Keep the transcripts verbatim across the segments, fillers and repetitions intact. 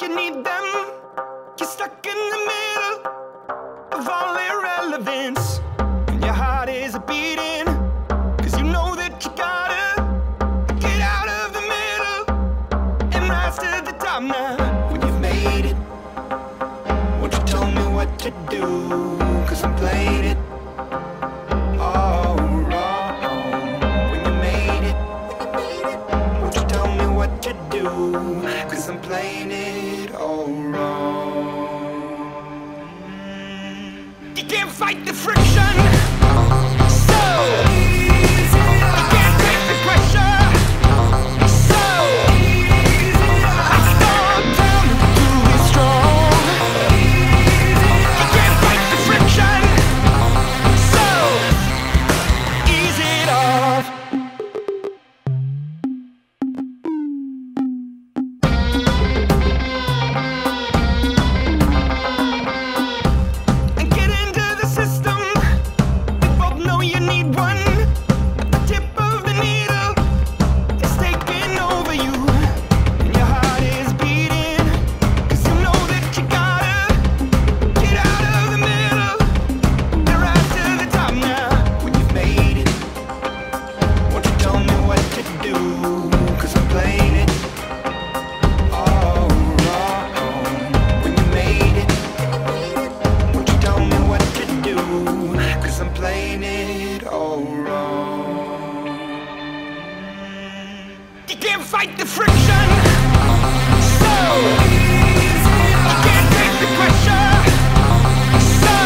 like you need them. You're stuck in the middle of all irrelevance, and your heart is a beating, cause you know that you gotta get out of the middle and rise to the top now. When you've made it, won't you tell me what to do, cause I'm playing it. Cause I'm playing it all wrong. You can't fight the friction, so easy. You can't take the pressure, so easy. I storm down to be strong. You can't fight the friction, so easy it off. Fight the friction, so easy. You can't take the pressure, so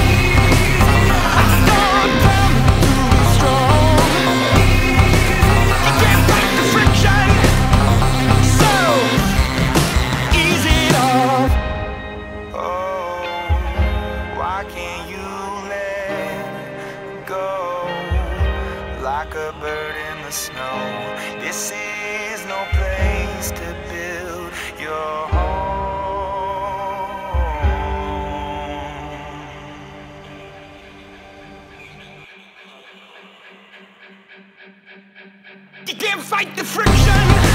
easy. I storm down to be strong. You can't fight the friction, so easy it all. Oh, why can't you let go like a bird in the snow? This is no place to build your home. You can't fight the friction.